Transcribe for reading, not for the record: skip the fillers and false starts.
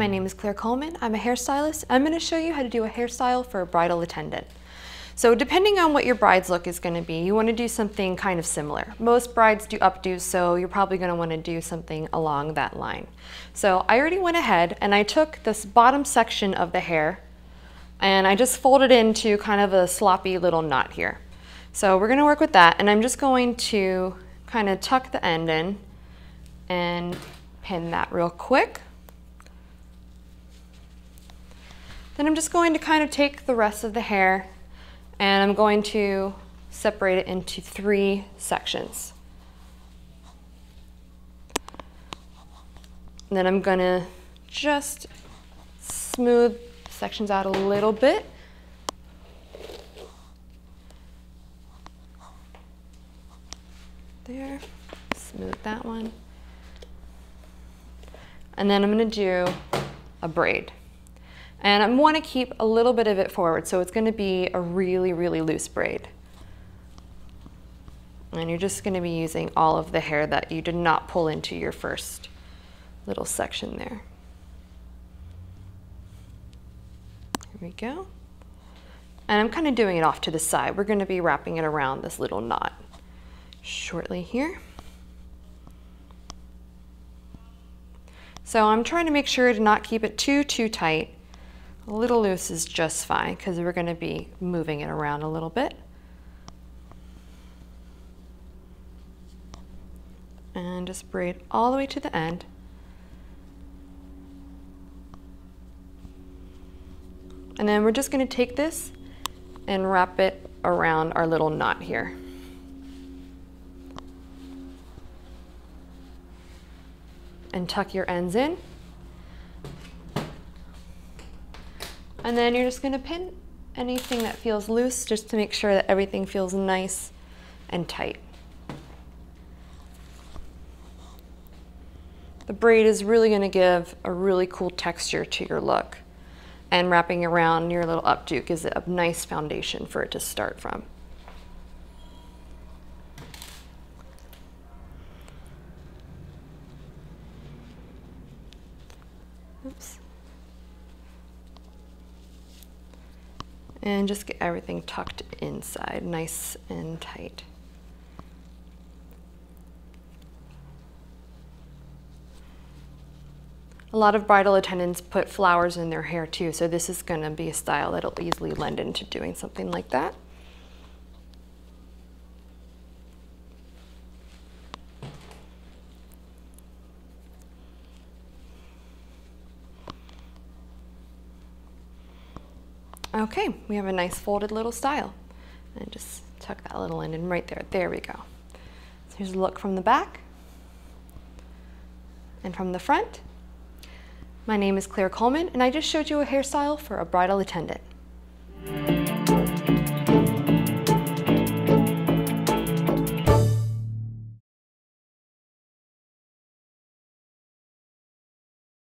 my name is Claire Coleman. I'm a hairstylist. I'm going to show you how to do a hairstyle for a bridal attendant. So depending on what your bride's look is going to be, you want to do something kind of similar. Most brides do updos, so you're probably going to want to do something along that line. So I already went ahead and I took this bottom section of the hair and I just folded into kind of a sloppy little knot here. So we're going to work with that, and I'm just going to kind of tuck the end in and pin that real quick. Then I'm just going to kind of take the rest of the hair and I'm going to separate it into three sections. And then I'm gonna just smooth sections out a little bit. There, smooth that one. And then I'm gonna do a braid. And I want to keep a little bit of it forward, so it's going to be a really, really loose braid. And you're just going to be using all of the hair that you did not pull into your first little section there. Here we go. And I'm kind of doing it off to the side. We're going to be wrapping it around this little knot shortly here. So I'm trying to make sure to not keep it too tight. A little loose is just fine because we're going to be moving it around a little bit. And just braid all the way to the end. And then we're just going to take this and wrap it around our little knot here. And tuck your ends in. And then you're just going to pin anything that feels loose, just to make sure that everything feels nice and tight. The braid is really going to give a really cool texture to your look, and wrapping around your little updo gives it a nice foundation for it to start from. Oops. And just get everything tucked inside, nice and tight. A lot of bridal attendants put flowers in their hair too, so this is going to be a style that'll easily lend into doing something like that. Okay, we have a nice folded little style. And just tuck that little end in right there. There we go. So here's a look from the back and from the front. My name is Claire Coleman, and I just showed you a hairstyle for a bridal attendant.